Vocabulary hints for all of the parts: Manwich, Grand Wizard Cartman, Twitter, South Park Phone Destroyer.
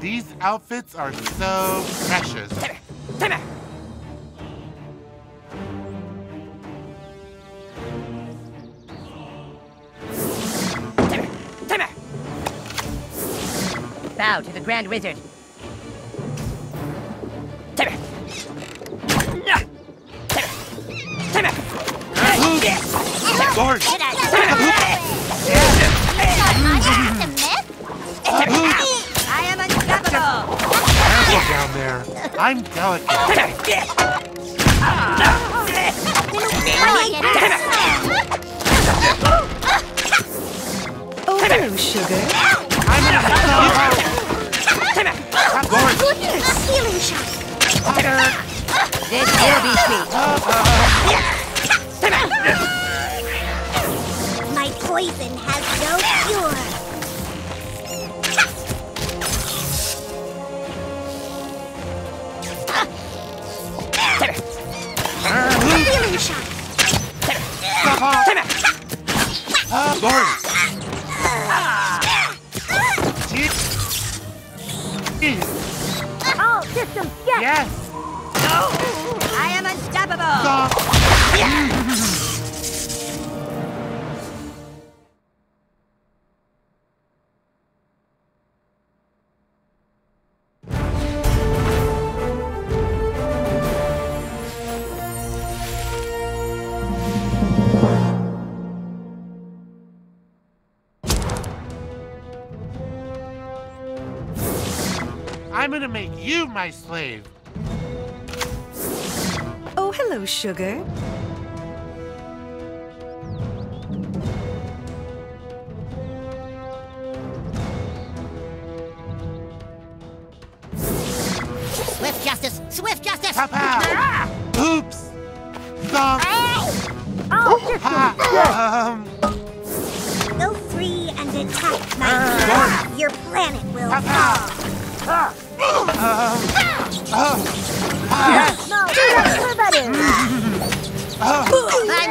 These outfits are so precious. Bow to the Grand Wizard. Lord! I am unstoppable! Careful down there. I'm delicate. Oh, hello, sugar. Look at this healing shot. This will be sweet. My poison has no cure. All systems, yes! Yes! No! I am unstoppable! I'm gonna make you my slave. Oh, hello, sugar. Swift justice! Swift justice! Papa! Oops! Thump! Go free and attack, my lord. Your planet will fall. No, I'm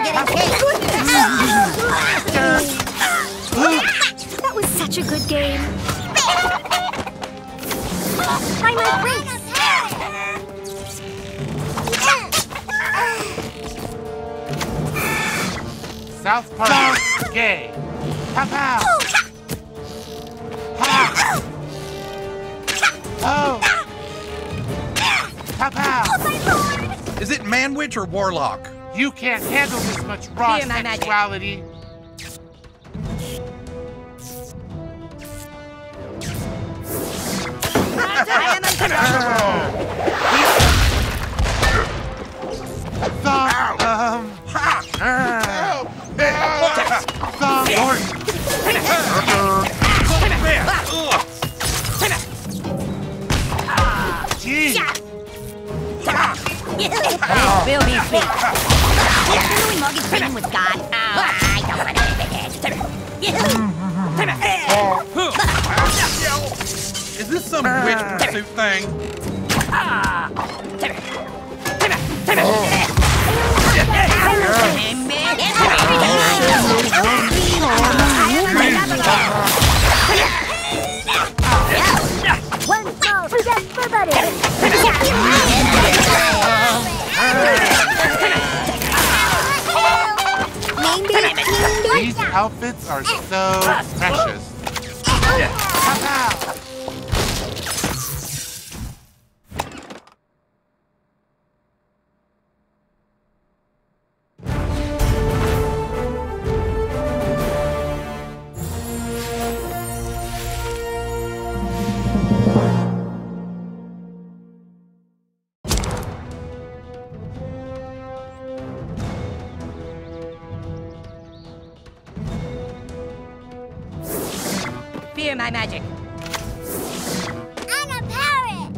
getting cake. That was such a good game. By my wings. South Park gay. Pow-pow. Ha. Oh. Pow-pow. Oh, my lord! Is it Manwich or Warlock? You can't handle this much raw sexuality. I am will be sweet. Really Morgan fighting with God. I don't want to admit it. Is this some witch pursuit thing? One soul for everybody. These outfits are so precious. Fear my magic. I'm a parrot!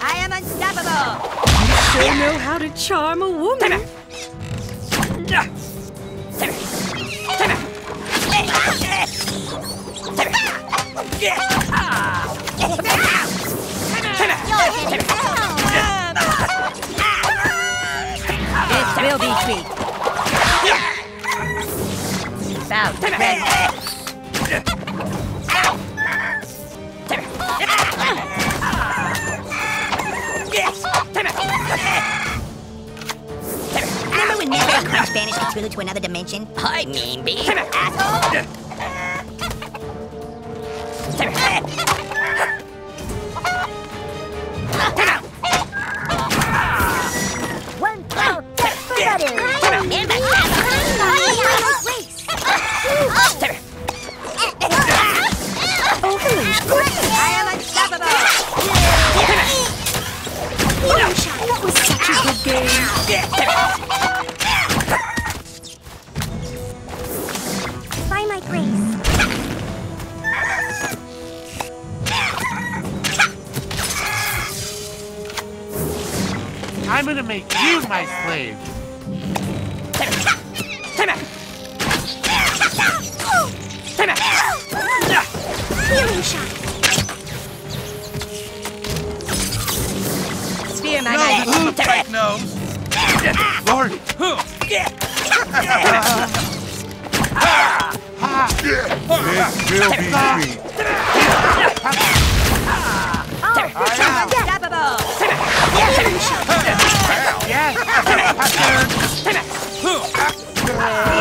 I am unstoppable! You sure know how to charm a woman. This will be sweet. Remember when Manwich crunched Spanish gets really to another dimension? I mean, be asshole! By my grace. I'm gonna make you my slave. Healing shot. No, tight gnomes. Lord. This will be sweet. Unstoppable. Yes.